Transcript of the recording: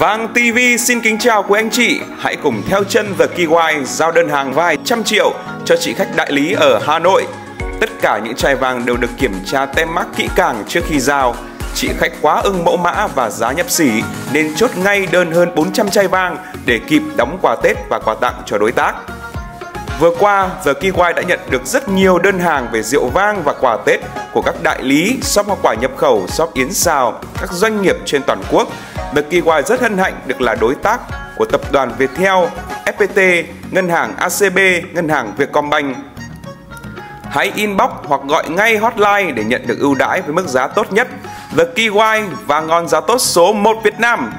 Vang TV xin kính chào quý anh chị. Hãy cùng theo chân TheKey Wine giao đơn hàng vài trăm triệu cho chị khách đại lý ở Hà Nội. Tất cả những chai vàng đều được kiểm tra tem mác kỹ càng trước khi giao. Chị khách quá ưng mẫu mã và giá nhập xỉ nên chốt ngay đơn hơn 400 chai vàng để kịp đóng quà Tết và quà tặng cho đối tác. Vừa qua, TheKey Wine đã nhận được rất nhiều đơn hàng về rượu vang và quà Tết của các đại lý, shop hoa quả nhập khẩu, shop yến xào, các doanh nghiệp trên toàn quốc. TheKey Wine rất hân hạnh được là đối tác của tập đoàn Viettel, FPT, ngân hàng ACB, ngân hàng Vietcombank. Hãy inbox hoặc gọi ngay hotline để nhận được ưu đãi với mức giá tốt nhất. TheKey Wine, vàng ngon giá tốt số 1 Việt Nam.